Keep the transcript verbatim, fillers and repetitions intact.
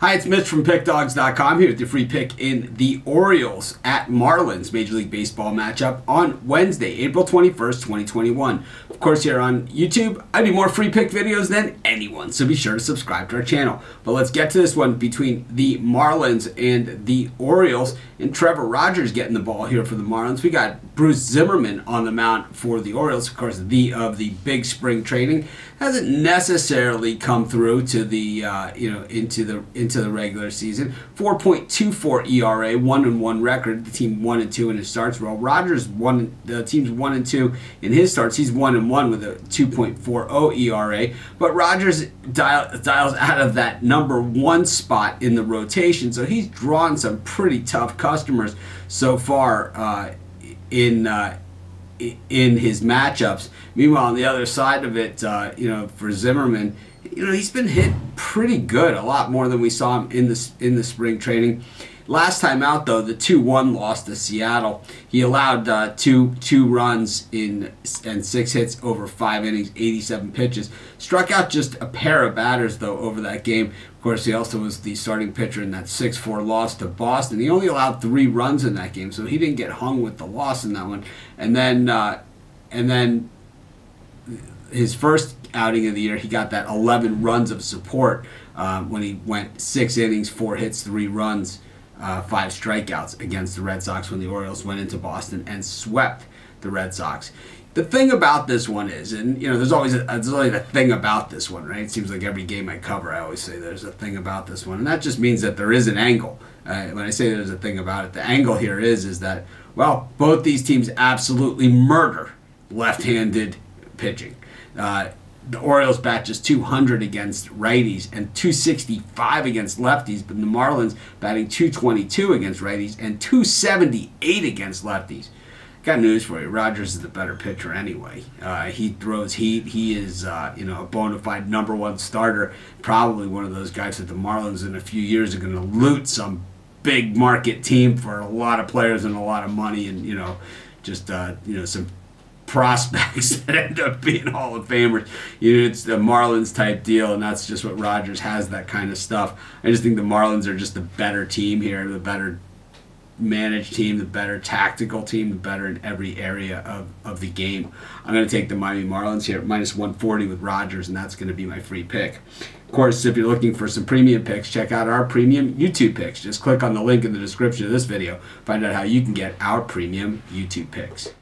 Hi, it's Mitch from Pick Dogs dot com here with your free pick in the Orioles at Marlins Major League Baseball matchup on Wednesday, April twenty-first, twenty twenty-one. Of course, here on YouTube, I do more free pick videos than anyone, so be sure to subscribe to our channel. But let's get to this one between the Marlins and the Orioles, and Trevor Rogers getting the ball here for the Marlins. We got Bruce Zimmerman on the mound for the Orioles, of course, the of the big spring training. Hasn't necessarily come through to the uh, you know into the into the regular season. four point two four E R A, one and one record. The team one and two in his starts. Well, Rogers one the team's one and two in his starts. He's one and one with a two point four oh E R A. But Rogers dial, dials out of that number one spot in the rotation, so he's drawn some pretty tough customers so far uh, in. Uh, in his matchups. Meanwhile, on the other side of it, uh, you know, for Zimmerman, you know, he's been hit pretty good, a lot more than we saw him in the, in the spring training. Last time out, though, the two one loss to Seattle. He allowed uh, two two runs in and six hits over five innings, eighty-seven pitches. Struck out just a pair of batters, though, over that game. Of course, he also was the starting pitcher in that six four loss to Boston. He only allowed three runs in that game, so he didn't get hung with the loss in that one. And then, uh, and then his first outing of the year, he got that eleven runs of support uh, when he went six innings, four hits, three runs. Uh, five strikeouts against the Red Sox when the Orioles went into Boston and swept the Red Sox. The thing about this one is, and you know, there's always a, there's always a thing about this one, right? It seems like every game I cover, I always say there's a thing about this one, and that just means that there is an angle. Uh, when I say there's a thing about it, the angle here is is that, well, both these teams absolutely murder left-handed pitching. Uh, The Orioles bat just two hundred against righties and two sixty-five against lefties, but the Marlins batting two twenty-two against righties and two seventy-eight against lefties. Got news for you. Rogers is the better pitcher anyway. Uh, he throws heat. He is, uh, you know, a bona fide number one starter. Probably one of those guys that the Marlins in a few years are going to loot some big market team for a lot of players and a lot of money, and you know, just uh, you know some. prospects that end up being Hall of Famers. You know, it's the Marlins type deal, and that's just what Rogers has, that kind of stuff. I just think the Marlins are just the better team here, the better managed team, the better tactical team, the better in every area of, of the game. I'm going to take the Miami Marlins here at minus one forty with Rogers, and that's going to be my free pick. Of course, if you're looking for some premium picks, check out our premium YouTube picks. Just click on the link in the description of this video. Find out how you can get our premium YouTube picks.